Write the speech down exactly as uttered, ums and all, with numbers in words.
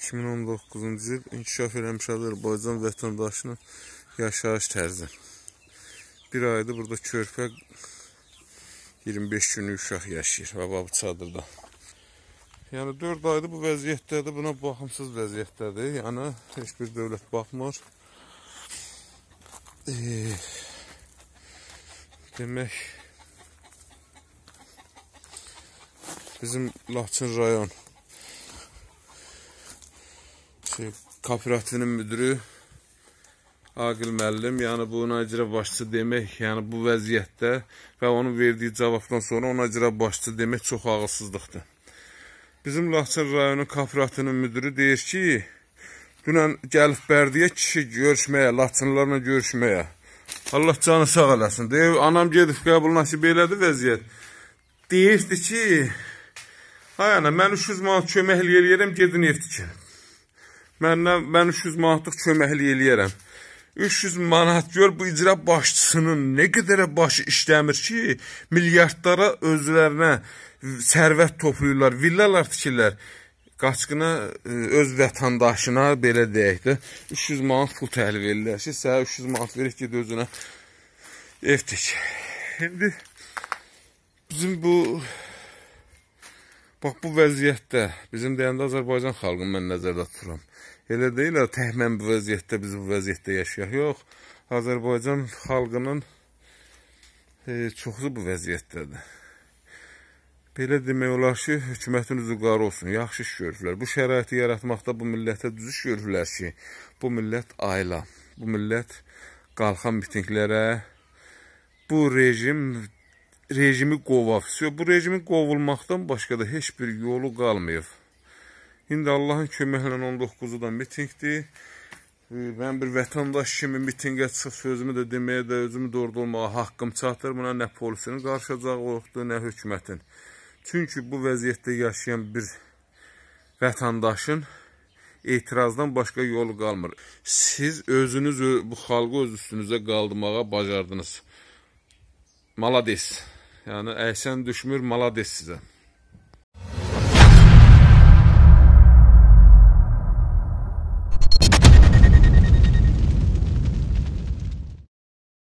iki min on doqquzuncu il inkişaf eləmiş Azərbaycan vətəndaşının yaşayış tərzi. Bir ayda burada körpə iyirmi beş günlük uşaq yaşayır və babu çadırda. Yəni dörd ayda bu vəziyyətdədir, buna baxımsız vəziyyətdədir. Yəni heç bir dövlət baxmır. E, demək bizim Laçın rayon şey, kooperativinin müdürü Aqil müəllim, yəni buna icra başçı demək, yəni bu vəziyyətdə və onun verdiyi cavabdan sonra ona icra başçı demək çox ağılsızlıqdır. Bizim Laçın rayonunun kooperativinin müdürü deyir ki, dünən gəlib Bərdəyə kişi görüşməyə, Laçınlarla görüşməyə. Allah canı sağ eləsin. Deyir, anam gedib qəbuluna ki, belədir vəziyyət. Deyirdi ki, ay ana, mən üç yüz manat kömək eləyərəm, gedin ev tikin. Mən üç yüz manatlıq kömək eləyərəm. üç yüz manat gör bu icra başçısının ne kadar başı işlemir ki, milyardlara özlerine sərvət topluyorlar, villalar tikirlər. Qaçqına öz vətəndaşına belə deyək də üç yüz manat pul təhvil verirlər ki, sənə üç yüz manat verir ki, özünə ev tik. İndi bizim bu bax bu vəziyyətdə bizim deyəndə Azərbaycan xalqını mən nəzərdə tuturam. Elə deyil, təhmən bu vəziyyətdə, biz bu vəziyyətdə yaşayaq. Yox, Azərbaycan xalqının e, çoxu bu vəziyyətdədir. Belə demək olar ki, hökumətin üzvqarı olsun, yaxşı iş görürlər. Bu şəraiti yaratmaqda bu millətə düz iş görürlər ki, bu millət ayla, bu millət qalxan mitinglərə, bu rejim, rejimi qovaq. Bu rejimin qovulmaqdan başqa da heç bir yolu qalmayıb. İndi Allahın köməklə on doqquzu da mitingdir. Mən bir vətəndaş kimi mitingə çıx sözümü də deməyə də, özümü doğru olmağa haqqım çatır. Buna nə polisinin qarşılacağı yoxdur, nə hökumətin. Çünki bu vəziyyətdə yaşayan bir vətəndaşın etirazdan başqa yolu qalmır. Siz özünüz bu xalqı öz üstünüzə qaldırmağa bacardınız. Malades. Yəni əhsən düşmür, malades sizə.